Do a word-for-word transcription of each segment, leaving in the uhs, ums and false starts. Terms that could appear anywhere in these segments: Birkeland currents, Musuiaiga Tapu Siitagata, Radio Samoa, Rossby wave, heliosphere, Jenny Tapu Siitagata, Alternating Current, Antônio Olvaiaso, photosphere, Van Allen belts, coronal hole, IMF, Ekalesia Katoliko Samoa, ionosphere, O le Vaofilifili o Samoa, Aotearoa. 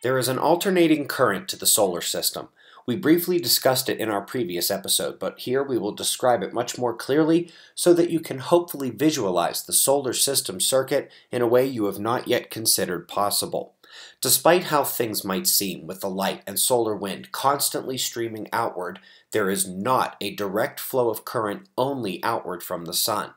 There is an alternating current to the solar system. We briefly discussed it in our previous episode, but here we will describe it much more clearly so that you can hopefully visualize the solar system circuit in a way you have not yet considered possible. Despite how things might seem with the light and solar wind constantly streaming outward, there is not a direct flow of current only outward from the sun.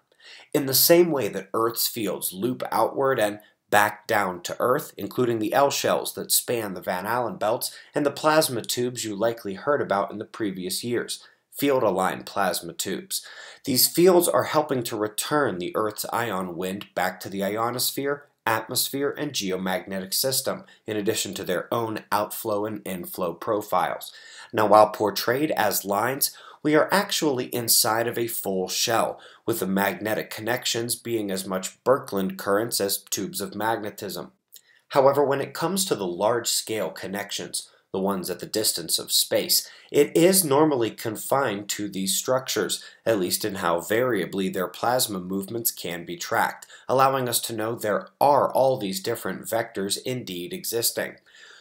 In the same way that Earth's fields loop outward and back down to Earth, including the L-shells that span the Van Allen belts and the plasma tubes you likely heard about in the previous years, field-aligned plasma tubes. These fields are helping to return the Earth's ion wind back to the ionosphere, atmosphere, and geomagnetic system, in addition to their own outflow and inflow profiles. Now, while portrayed as lines, we are actually inside of a full shell, with the magnetic connections being as much Birkeland currents as tubes of magnetism. However, when it comes to the large-scale connections, the ones at the distance of space, it is normally confined to these structures, at least in how variably their plasma movements can be tracked, allowing us to know there are all these different vectors indeed existing.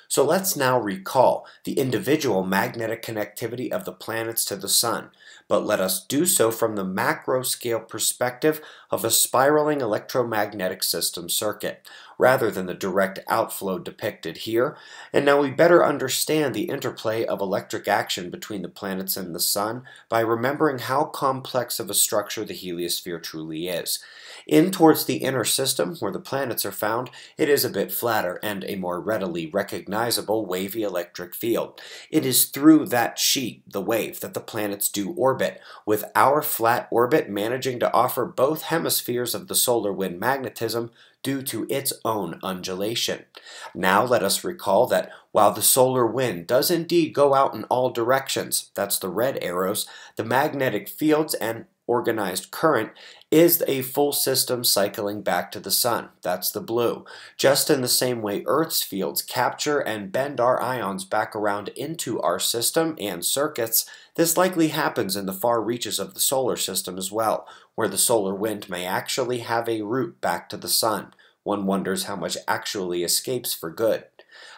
So let's now recall the individual magnetic connectivity of the planets to the sun, but let us do so from the macro scale perspective of a spiraling electromagnetic system circuit, rather than the direct outflow depicted here. And now we better understand the interplay of electric action between the planets and the sun by remembering how complex of a structure the heliosphere truly is. In towards the inner system, where the planets are found, it is a bit flatter and a more readily recognizable wavy electric field. It is through that sheet, the wave, that the planets do orbit, with our flat orbit managing to offer both hemispheres of the solar wind magnetism due to its own undulation. Now let us recall that while the solar wind does indeed go out in all directions, that's the red arrows, the magnetic fields and organized current is a full system cycling back to the sun. That's the blue. Just in the same way Earth's fields capture and bend our ions back around into our system and circuits, this likely happens in the far reaches of the solar system as well, where the solar wind may actually have a route back to the sun. One wonders how much actually escapes for good.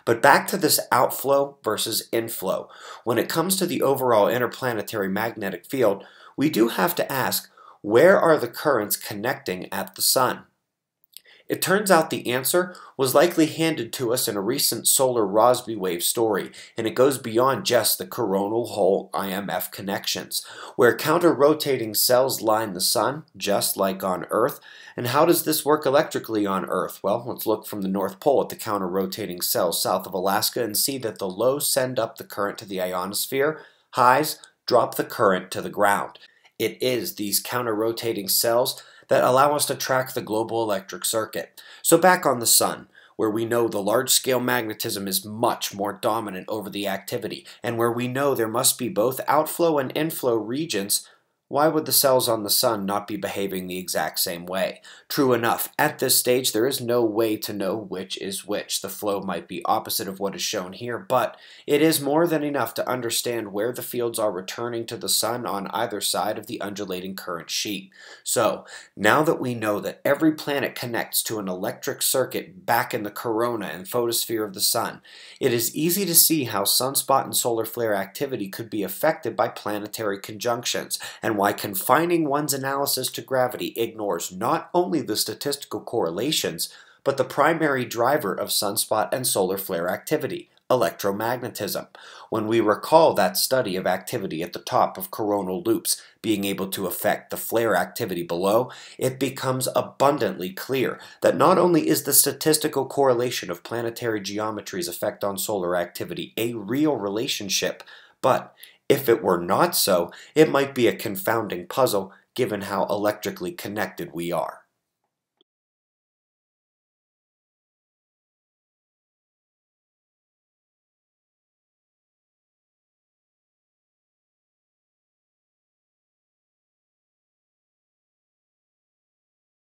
But back to this outflow versus inflow. When it comes to the overall interplanetary magnetic field, we do have to ask, where are the currents connecting at the sun? It turns out the answer was likely handed to us in a recent solar Rossby wave story, and it goes beyond just the coronal hole I M F connections. Where counter-rotating cells line the sun, just like on Earth. And how does this work electrically on Earth? Well, let's look from the North Pole at the counter-rotating cells south of Alaska and see that the lows send up the current to the ionosphere, highs drop the current to the ground. It is these counter-rotating cells that allow us to track the global electric circuit. So back on the sun, where we know the large-scale magnetism is much more dominant over the activity, and where we know there must be both outflow and inflow regions, why would the cells on the sun not be behaving the exact same way? True enough, at this stage there is no way to know which is which. The flow might be opposite of what is shown here, but it is more than enough to understand where the fields are returning to the sun on either side of the undulating current sheet. So, now that we know that every planet connects to an electric circuit back in the corona and photosphere of the sun, it is easy to see how sunspot and solar flare activity could be affected by planetary conjunctions, and why confining one's analysis to gravity ignores not only the statistical correlations, but the primary driver of sunspot and solar flare activity, electromagnetism. When we recall that study of activity at the top of coronal loops being able to affect the flare activity below, it becomes abundantly clear that not only is the statistical correlation of planetary geometry's effect on solar activity a real relationship, but if it were not so, it might be a confounding puzzle given how electrically connected we are.